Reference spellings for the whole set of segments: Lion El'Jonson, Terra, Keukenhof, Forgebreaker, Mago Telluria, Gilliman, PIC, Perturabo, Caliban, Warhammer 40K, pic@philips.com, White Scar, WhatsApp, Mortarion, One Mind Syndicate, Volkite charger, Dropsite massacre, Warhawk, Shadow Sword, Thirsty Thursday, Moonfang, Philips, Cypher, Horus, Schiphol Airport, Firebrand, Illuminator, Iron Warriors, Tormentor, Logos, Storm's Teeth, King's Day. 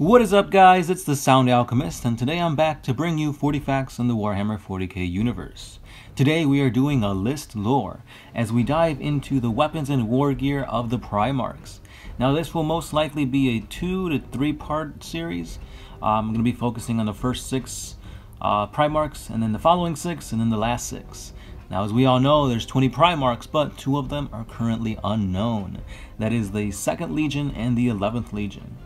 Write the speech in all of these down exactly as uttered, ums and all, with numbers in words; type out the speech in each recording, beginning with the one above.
What is up, guys? It's the Sound Alchemist, and today I'm back to bring you forty facts in the Warhammer forty K universe. Today we are doing a list lore, as we dive into the weapons and war gear of the Primarchs. Now this will most likely be a two to three part series. Uh, I'm going to be focusing on the first six uh, Primarchs, and then the following six, and then the last six. Now, as we all know, there's twenty Primarchs, but two of them are currently unknown. That is the second Legion and the eleventh Legion.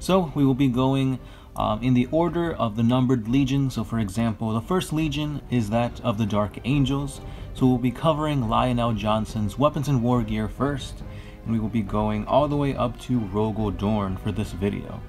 So we will be going um, in the order of the numbered legions. So for example, the first legion is that of the Dark Angels. So we'll be covering Lion El'Jonson's weapons and war gear first, and we will be going all the way up to Rogal Dorn for this video.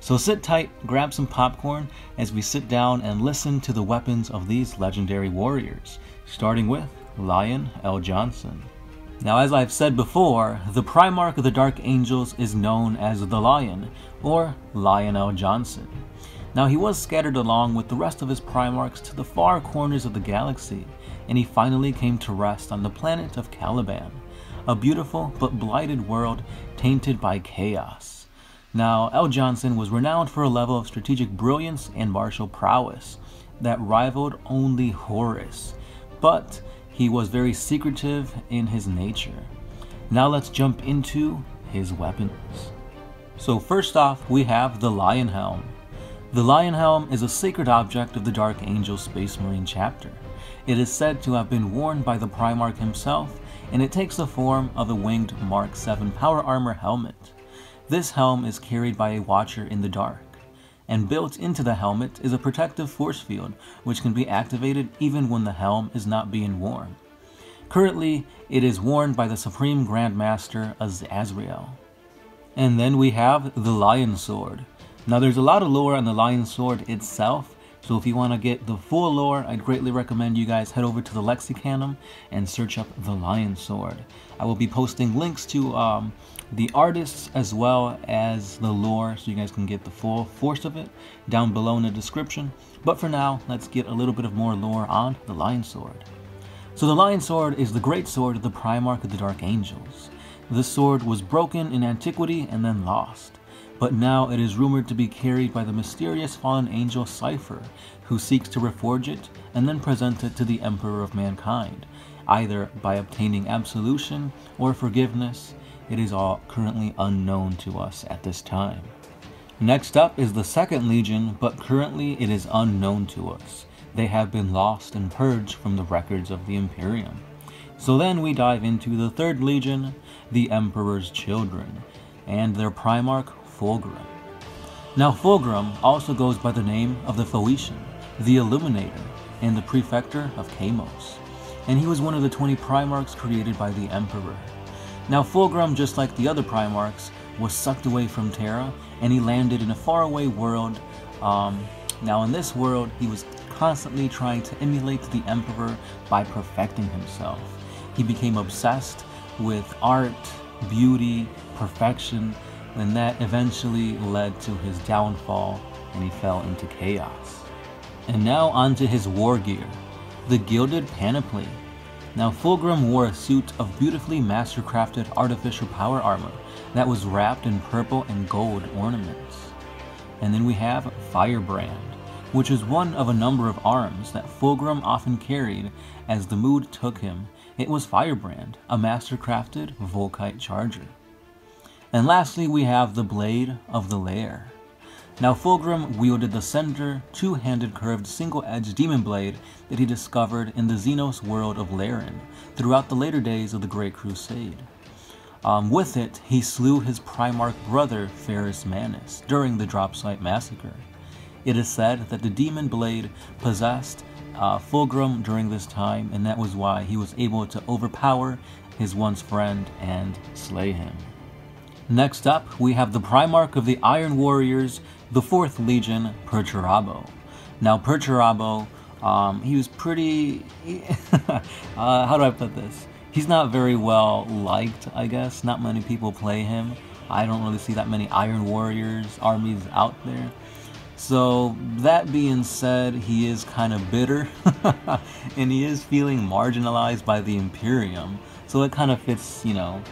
So sit tight, grab some popcorn as we sit down and listen to the weapons of these legendary warriors, starting with Lion El'Jonson. Now, as I've said before, the Primarch of the Dark Angels is known as the Lion, or Lion El'Jonson. Now, he was scattered along with the rest of his Primarchs to the far corners of the galaxy, and he finally came to rest on the planet of Caliban, a beautiful but blighted world tainted by chaos. Now, El'Jonson was renowned for a level of strategic brilliance and martial prowess that rivaled only Horus, but he was very secretive in his nature. Now let's jump into his weapons. So first off, we have the Lion Helm. The Lion Helm is a sacred object of the Dark Angel Space Marine chapter. It is said to have been worn by the Primarch himself, and it takes the form of the winged Mark seven power armor helmet. This helm is carried by a watcher in the dark, and built into the helmet is a protective force field which can be activated even when the helm is not being worn. Currently, it is worn by the Supreme Grand Master Azrael. And then we have the Lion Sword. Now there's a lot of lore on the Lion Sword itself, so if you want to get the full lore, I'd greatly recommend you guys head over to the Lexicanum and search up the Lion Sword. I will be posting links to um, the artists as well as the lore, so you guys can get the full force of it down below in the description. But for now, let's get a little bit of more lore on the Lion Sword. So the Lion Sword is the great sword of the Primarch of the Dark Angels. This sword was broken in antiquity and then lost, but now it is rumored to be carried by the mysterious fallen angel Cypher, who seeks to reforge it and then present it to the Emperor of Mankind, either by obtaining absolution or forgiveness. It is all currently unknown to us at this time. Next up is the second Legion, but currently it is unknown to us. They have been lost and purged from the records of the Imperium. So then we dive into the third Legion, the Emperor's Children, and their Primarch, Fulgrim. Now Fulgrim also goes by the name of the Phoenician, the Illuminator, and the Prefector of Camos, and he was one of the twenty Primarchs created by the Emperor. Now Fulgrim, just like the other Primarchs, was sucked away from Terra, and he landed in a faraway world. Um, now in this world, he was constantly trying to emulate the Emperor by perfecting himself. He became obsessed with art, beauty, perfection, and that eventually led to his downfall, and he fell into chaos. And now onto his war gear, the Gilded Panoply. Now Fulgrim wore a suit of beautifully mastercrafted artificial power armor that was wrapped in purple and gold ornaments. And then we have Firebrand, which is one of a number of arms that Fulgrim often carried as the mood took him. It was Firebrand, a mastercrafted Volkite charger. And lastly, we have the Blade of the Lair. Now Fulgrim wielded the slender, two-handed curved single-edged demon blade that he discovered in the Xenos world of Laren throughout the later days of the Great Crusade. Um, with it, he slew his Primarch brother Ferrus Manus during the Dropsite massacre. It is said that the demon blade possessed uh, Fulgrim during this time, and that was why he was able to overpower his once friend and slay him. Next up, we have the Primarch of the Iron Warriors, the fourth Legion, Perturabo. Now Perturabo, um, he was pretty, uh, how do I put this? He's not very well liked, I guess. Not many people play him. I don't really see that many Iron Warriors armies out there. So that being said, he is kind of bitter and he is feeling marginalized by the Imperium. So it kind of fits, you know,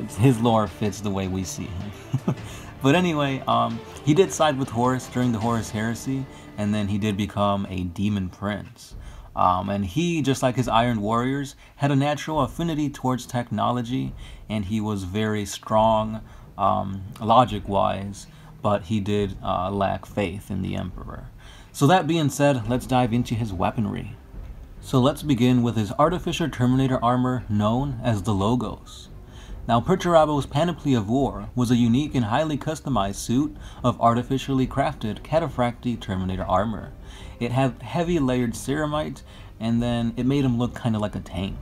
it's, his lore fits the way we see him. But anyway, um, he did side with Horus during the Horus Heresy, and then he did become a demon prince. Um, and he, just like his Iron Warriors, had a natural affinity towards technology, and he was very strong, um, logic-wise, but he did uh, lack faith in the Emperor. So that being said, let's dive into his weaponry. So let's begin with his Artificer Terminator armor known as the Logos. Now, Perturabo's Panoply of War was a unique and highly customized suit of artificially crafted cataphracty Terminator armor. It had heavy layered ceramite, and then it made him look kind of like a tank.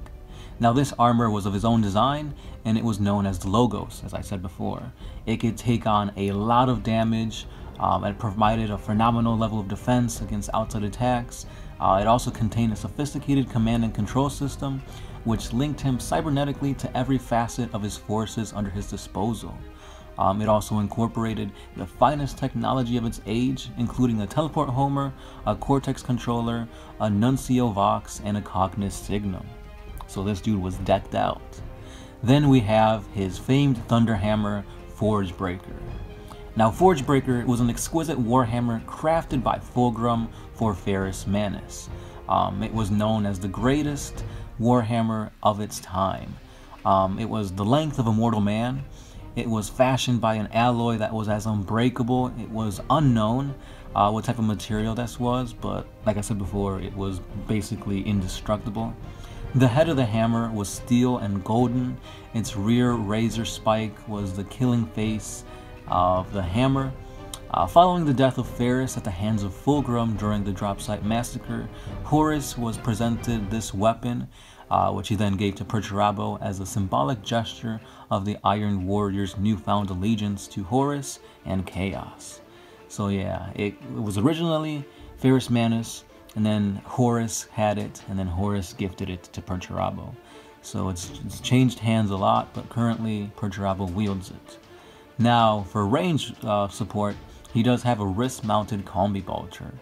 Now, this armor was of his own design, and it was known as the Logos, as I said before. It could take on a lot of damage, um, and provided a phenomenal level of defense against outside attacks. Uh, it also contained a sophisticated command and control system, which linked him cybernetically to every facet of his forces under his disposal. Um, it also incorporated the finest technology of its age, including a teleport homer, a cortex controller, a nuncio vox, and a cognis signum. So this dude was decked out. Then we have his famed Thunderhammer, Forgebreaker. Now, Forgebreaker was an exquisite warhammer crafted by Fulgrim for Ferrus Manus. Um, it was known as the greatest warhammer of its time. Um, it was the length of a mortal man. It was fashioned by an alloy that was as unbreakable. It was unknown uh, what type of material this was, but like I said before, it was basically indestructible. The head of the hammer was steel and golden. Its rear razor spike was the killing face of the hammer. Uh, following the death of Ferrus at the hands of Fulgrim during the Dropsite massacre, Horus was presented this weapon, uh, which he then gave to Perturabo as a symbolic gesture of the Iron Warriors' newfound allegiance to Horus and Chaos. So yeah, it, it was originally Ferrus Manus, and then Horus had it, and then Horus gifted it to Perturabo. So it's, it's changed hands a lot, but currently Perturabo wields it. Now, for range uh, support, he does have a wrist-mounted combi vulture.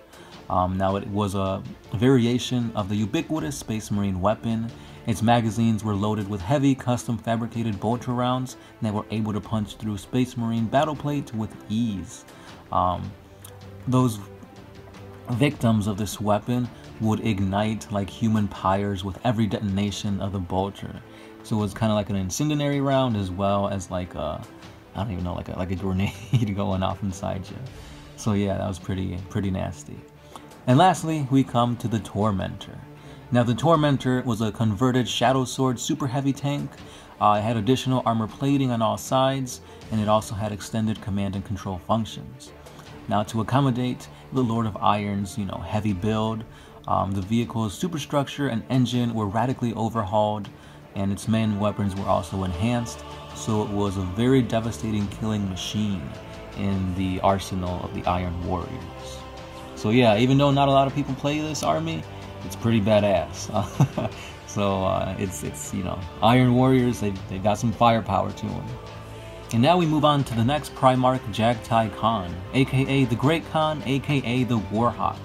Um, now, it was a variation of the ubiquitous Space Marine weapon. Its magazines were loaded with heavy, custom-fabricated vulture rounds that were able to punch through Space Marine battle plate with ease. Um, those victims of this weapon would ignite like human pyres with every detonation of the vulture. So it was kind of like an incendiary round, as well as like a I don't even know, like a, like a grenade going off inside you. So yeah, that was pretty, pretty nasty. And lastly, we come to the Tormentor. Now, the Tormentor was a converted Shadow Sword super heavy tank. Uh, it had additional armor plating on all sides, and it also had extended command and control functions. Now, to accommodate the Lord of Iron's, you know, heavy build, um, the vehicle's superstructure and engine were radically overhauled, and its main weapons were also enhanced. So it was a very devastating killing machine in the arsenal of the Iron Warriors. So yeah, even though not a lot of people play this army, it's pretty badass. So uh, it's, it's, you know, Iron Warriors, they've, they've got some firepower to them. And now we move on to the next Primarch, Jagtai Khan, aka the Great Khan, aka the Warhawk.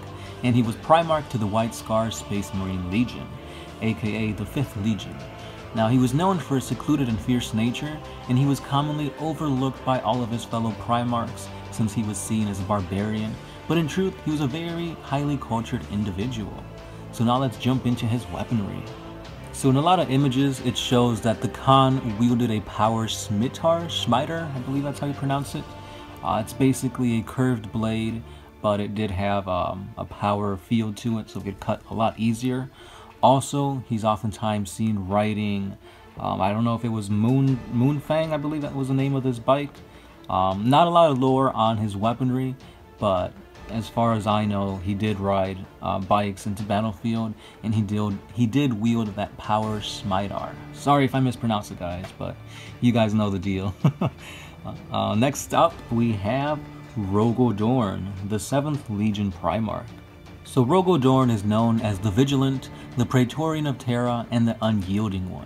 And he was Primarch to the White Scar Space Marine Legion, aka the Fifth Legion. Now, he was known for his secluded and fierce nature, and he was commonly overlooked by all of his fellow Primarchs since he was seen as a barbarian, but in truth, he was a very highly cultured individual. So now let's jump into his weaponry. So in a lot of images, it shows that the Khan wielded a power scimitar, Schmider, I believe that's how you pronounce it. Uh, it's basically a curved blade, but it did have um, a power field to it, so it could cut a lot easier. Also, he's oftentimes seen riding, um, I don't know if it was Moon Moonfang, I believe that was the name of this bike. Um, not a lot of lore on his weaponry, but as far as I know, he did ride uh, bikes into battlefield, and he did, he did wield that power scimitar. Sorry if I mispronounced it, guys, but you guys know the deal. uh, next up, we have Rogal Dorn, the seventh Legion Primarch. So Rogal Dorn is known as the Vigilant, the Praetorian of Terra, and the Unyielding One.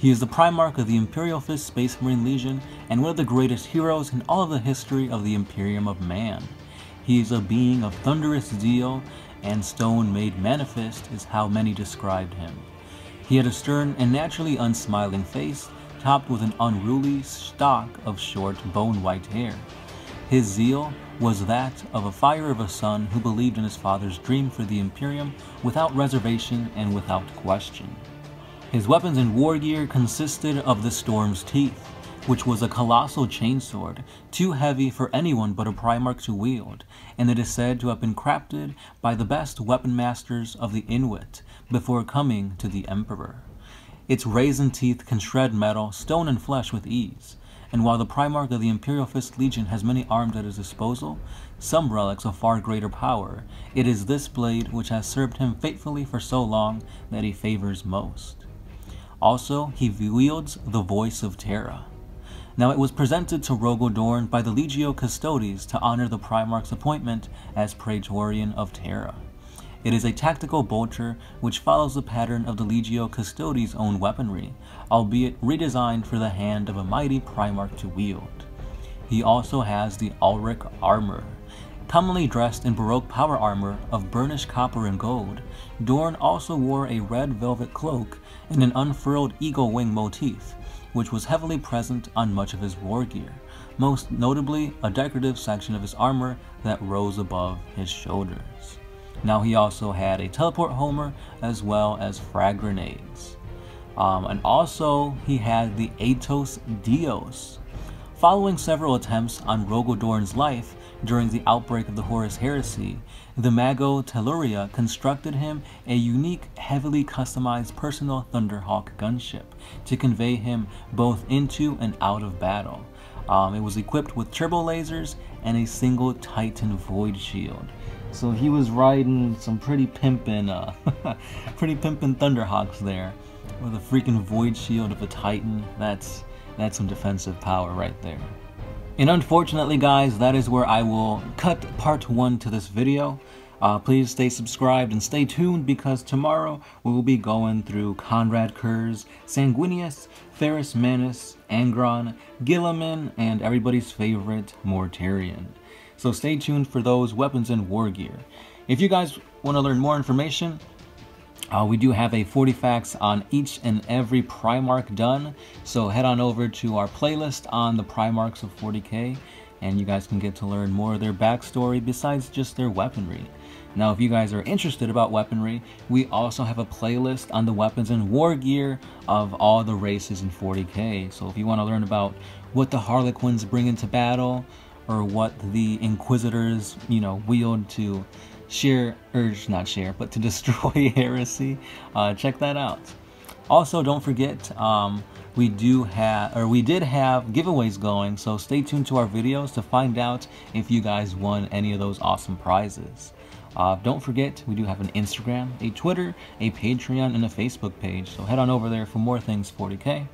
He is the Primarch of the Imperial Fist Space Marine Legion, and one of the greatest heroes in all of the history of the Imperium of Man. He is a being of thunderous zeal, and stone made manifest is how many described him. He had a stern and naturally unsmiling face topped with an unruly stock of short, bone-white hair. His zeal was that of a fire of a son who believed in his father's dream for the Imperium without reservation and without question. His weapons and war gear consisted of the Storm's Teeth, which was a colossal chainsword, too heavy for anyone but a Primarch to wield, and it is said to have been crafted by the best weapon masters of the Inuit before coming to the Emperor. Its raisin teeth can shred metal, stone, and flesh with ease, and while the Primarch of the Imperial Fist Legion has many arms at his disposal, some relics of far greater power, it is this blade which has served him faithfully for so long that he favors most. Also, he wields the Voice of Terra. Now it was presented to Rogal Dorn by the Legio Custodes to honor the Primarch's appointment as Praetorian of Terra. It is a tactical bolter which follows the pattern of the Legio Custodes' own weaponry, albeit redesigned for the hand of a mighty Primarch to wield. He also has the Auric Armor. Commonly dressed in Baroque power armor of burnished copper and gold, Dorn also wore a red velvet cloak and an unfurled eagle wing motif, which was heavily present on much of his war gear, most notably a decorative section of his armor that rose above his shoulders. Now he also had a teleport homer as well as frag grenades. Um, and also he had the Aetos Dios. Following several attempts on Rogal Dorn's life during the outbreak of the Horus Heresy, the Mago Telluria constructed him a unique, heavily customized personal Thunderhawk gunship to convey him both into and out of battle. Um, it was equipped with turbo lasers and a single Titan Void Shield. So he was riding some pretty pimpin', uh, pretty pimpin' Thunderhawks there, with a freaking void shield of a Titan. That's that's some defensive power right there. And unfortunately, guys, that is where I will cut part one to this video. Uh, please stay subscribed and stay tuned, because tomorrow we will be going through Conrad Kurz, Sanguinius, Ferrus Manus, Angron, Gilliman, and everybody's favorite Mortarion. So stay tuned for those weapons and war gear. If you guys want to learn more information, uh, we do have a forty facts on each and every Primarch done. So head on over to our playlist on the Primarchs of forty K, and you guys can get to learn more of their backstory besides just their weaponry. Now, if you guys are interested about weaponry, we also have a playlist on the weapons and war gear of all the races in forty K. So if you want to learn about what the Harlequins bring into battle, or what the Inquisitors, you know, wield to share, or not share, but to destroy heresy, uh, check that out. Also, don't forget, um, we do have, or we did have giveaways going, so stay tuned to our videos to find out if you guys won any of those awesome prizes. Uh, don't forget, we do have an Instagram, a Twitter, a Patreon, and a Facebook page, so head on over there for more things forty K.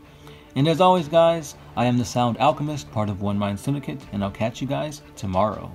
And as always, guys, I am the Sound Alchemist, part of One Mind Syndicate, and I'll catch you guys tomorrow.